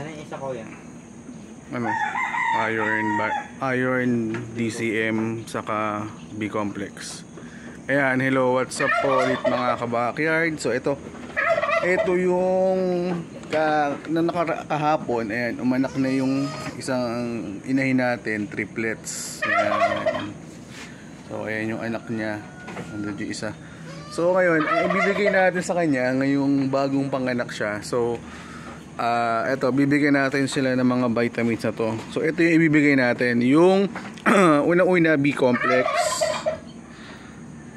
Ano yung isa ko yan? Ano? Iron, DCM, saka B-Complex. Ayan, hello, what's up po ulit mga kabakyard. So ito yung kahapon, ayan, umanak na yung isang inahin natin, triplets. Ayan. So ayan yung anak niya, nandun yung isa. So ngayon, ibibigay natin sa kanya ngayong bagong panganak siya. So eto, bibigyan natin sila ng mga vitamins na to. So ito yung ibibigay natin, yung una B-Complex.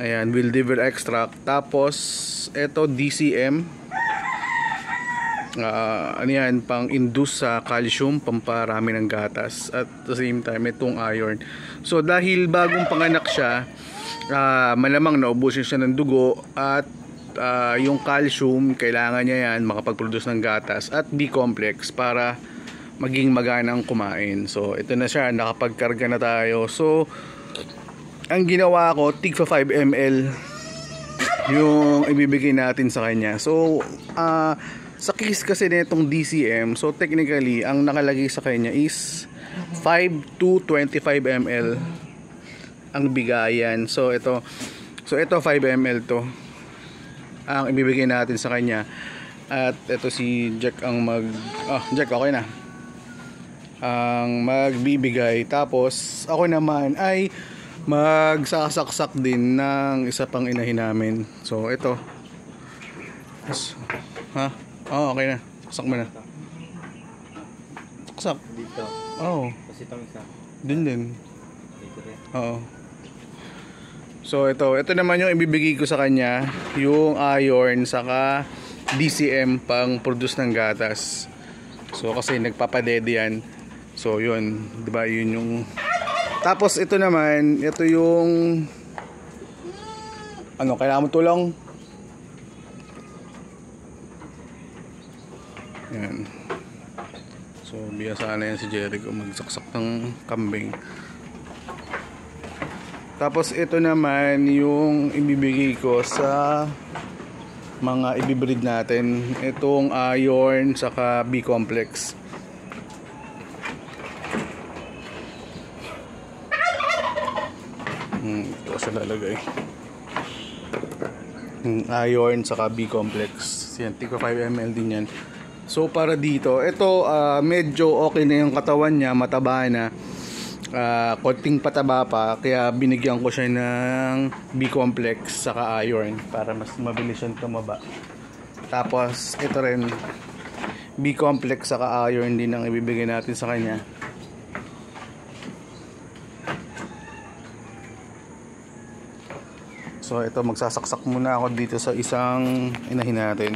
Ayan, Wildebeer extract. Tapos eto DCM. Ano yan, pang-induce sa calcium, pamparami ng gatas. At the same time, itong iron. So dahil bagong panganak siya, malamang naubusin siya ng dugo at yung calcium kailangan niya yan makapag-produce ng gatas at B-complex para maging maganang kumain. So ito na siya, nakapagkarga na tayo. So ang ginawa ko, tigpa 5 ml yung ibibigay natin sa kanya. So sa case kasi nitong DCM, so technically ang nakalagay sa kanya is 5 to 25 ml ang bigayan. So ito 5 ml to ang ibibigay natin sa kanya. At ito si Jack ang Jack, okay na ang magbibigay. Tapos ako naman ay magsasaksak din ng isa pang inahin namin. So ito, okay na, saksak mo na, saksak dito. Kasi itong isa din dito rin. So ito naman yung ibibigay ko sa kanya, yung iron saka DCM pang produce ng gatas. So kasi nagpapadede yan. So yun, 'di ba? Yun yung. Tapos ito naman, ito yung ano, kailangan mo tulong. Yan. So biyasa na yan si Jerry kung magsaksak ng kambing. Tapos ito naman yung ibibigay ko sa mga ibibreed natin, itong iron saka B-complex. Ito sa lalagay, iron saka B-complex. Yan, tigpa 5 ml din yan. So para dito, ito medyo okay na yung katawan niya, mataba na. Konting pataba pa, kaya binigyan ko siya ng B-complex saka iron para mas mabilis siyang tumaba. Tapos ito rin, B-complex saka iron din ang ibibigay natin sa kanya. So ito, magsasaksak muna ako dito sa isang inahin natin.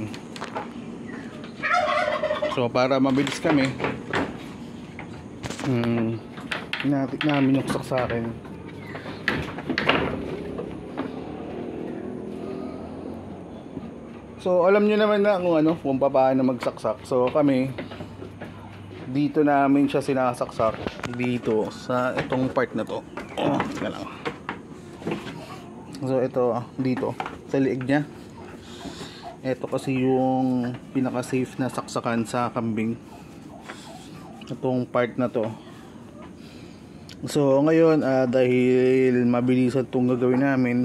So para mabilis kami, natik namin yung saksakin. So alam nyo naman na kung paano magsaksak. So kami dito namin siya sinasaksak, dito sa itong part na to. So ito dito sa liig nya. Ito kasi yung pinaka safe na saksakan sa kambing, itong part na to. So ngayon, dahil mabilisan itong gagawin namin,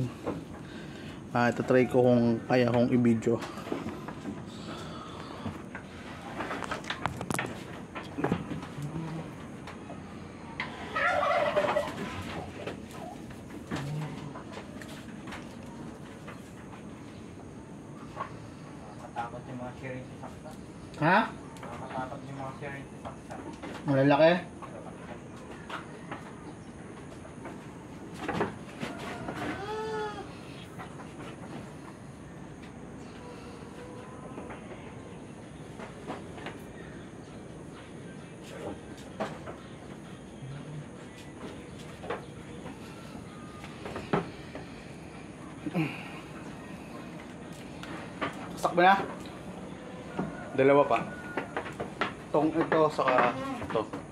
itatry ko kung kaya kong i-video. Nakakatakot yung mga sharing sa saksa. Ha? Nakakatakot yung mga sharing sa saksa. Malalaki? Saksak mo na. Dalawa pa. Tong ito saka ito.